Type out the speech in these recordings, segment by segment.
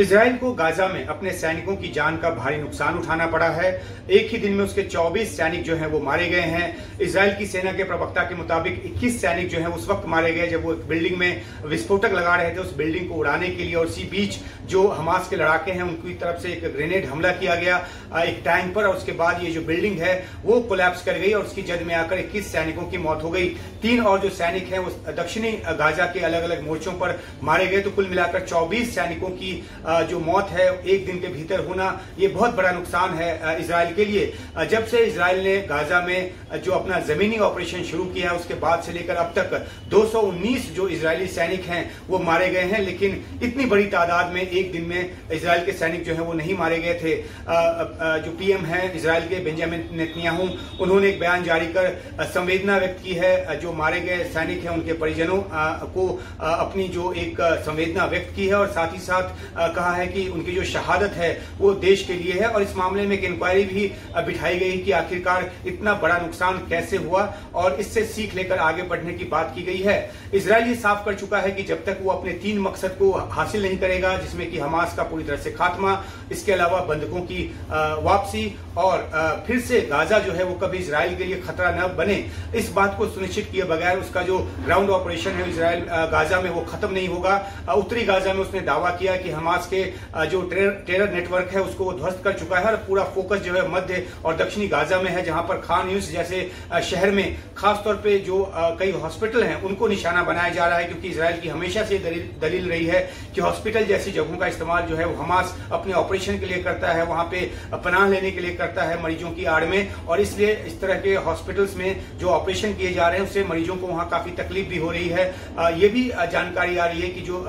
Israel को Gaza में अपने सैनिकों की जान का भारी नुकसान उठाना पड़ा है। एक ही दिन में उसके 24 सैनिक जो हैं वो मारे गए हैं। इसराइल की सेना के प्रवक्ता के मुताबिक 21 सैनिक जो हैं उस वक्त मारे गए जब वो एक बिल्डिंग में विस्फोटक लगा रहे थे, उस बिल्डिंग को उड़ाने के लिए, और इसी बीच जो हमास के लड़ाके हैं उनकी तरफ से एक ग्रेनेड हमला किया गया एक टैंक पर, और उसके बाद ये जो बिल्डिंग है वो कोलैप्स कर गई और उसकी जद में आकर 21 सैनिकों की मौत हो गई। 3 और जो सैनिक हैं वो दक्षिणी गाजा के अलग अलग मोर्चों पर मारे गए। तो कुल मिलाकर 24 सैनिकों की जो मौत है एक दिन के भीतर होना, ये बहुत बड़ा नुकसान है इजराइल के लिए। जब से इजराइल ने गाजा में जो अपना जमीनी ऑपरेशन शुरू किया है उसके बाद से लेकर अब तक 219 जो इजरायली सैनिक हैं वो मारे गए हैं, लेकिन इतनी बड़ी तादाद में एक दिन में इजराइल के सैनिक जो हैं वो नहीं मारे गए थे। जो पीएम हैं इजराइल के बेंजामिन नेतन्याहू, उन्होंने एक बयान जारी कर संवेदना व्यक्त की है। जो मारे गए सैनिक हैं उनके परिजनों को अपनी जो एक संवेदना व्यक्त की है और साथ ही साथ कहा है कि उनकी जो शहादत है वो देश के लिए है, और इस मामले में एक इंक्वायरी भी बिठाई गई कि आखिरकार इतना बड़ा नुकसान कैसे हुआ और इससे सीख लेकर आगे बढ़ने की बात की गई है। इजराइल ये साफ कर चुका है कि जब तक वो अपने 3 मकसद को हासिल नहीं करेगा, जिसमें कि हमास का पूरी तरह से खात्मा, इसके अलावा बंधकों की वापसी और फिर से गाजा जो है वो कभी इजराइल के लिए खतरा न बने, इस बात को सुनिश्चित किए बगैर उसका जो ग्राउंड ऑपरेशन है इजराइल गाजा में वो खत्म नहीं होगा। उत्तरी गाजा में उसने दावा किया कि हमास के जो टेरर नेटवर्क है उसको ध्वस्त कर चुका है और पूरा फोकस जो है मध्य और दक्षिणी गाजा में है, जहां पर खान यूनिस जैसे शहर में खासतौर पे जो कई हॉस्पिटल हैं उनको निशाना बनाया जा रहा है, क्योंकि इजराइल की हमेशा से दलील रही है कि हॉस्पिटल जैसी जगहों का इस्तेमाल जो है वो हमास अपने ऑपरेशन के लिए करता है, वहां पे पनाह लेने के लिए करता है मरीजों की आड़ में, और इसलिए इस तरह के हॉस्पिटल्स में जो ऑपरेशन किए जा रहे हैं उससे मरीजों को वहां काफी तकलीफ भी हो रही है। ये भी जानकारी आ रही है कि जो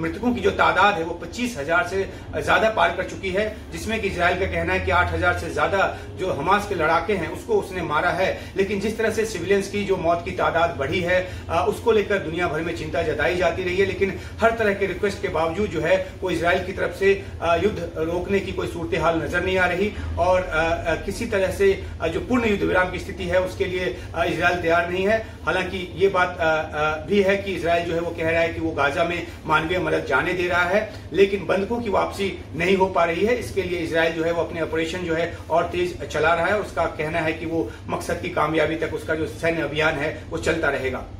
मृतकों की जो तादाद है वो 25,000 से ज्यादा पार कर चुकी है, जिसमें कि इजराइल का कहना है कि 8,000 से ज्यादा जो हमास के लड़ाके हैं उसको उसने मारा है। लेकिन जिस तरह से सिविलियंस की जो मौत की तादाद बढ़ी है उसको लेकर दुनिया भर में चिंता जताई जाती रही है, लेकिन हर तरह के रिक्वेस्ट के बावजूद जो है वो इजराइल की तरफ से युद्ध रोकने की कोई सूरत हाल नजर नहीं आ रही, और किसी तरह से जो पूर्ण युद्ध विराम की स्थिति है उसके लिए इजराइल तैयार नहीं है। हालांकि ये बात भी है कि इजराइल जो है वो कह रहा है कि वो गाजा में मानवीय मदद जाने दे रहा है, लेकिन बंधकों की वापसी नहीं हो पा रही है, इसके लिए इजराइल जो है वो अपने ऑपरेशन जो है और तेज चला रहा है। उसका कहना है कि वो मकसद की कामयाबी तक उसका जो सैन्य अभियान है वो चलता रहेगा।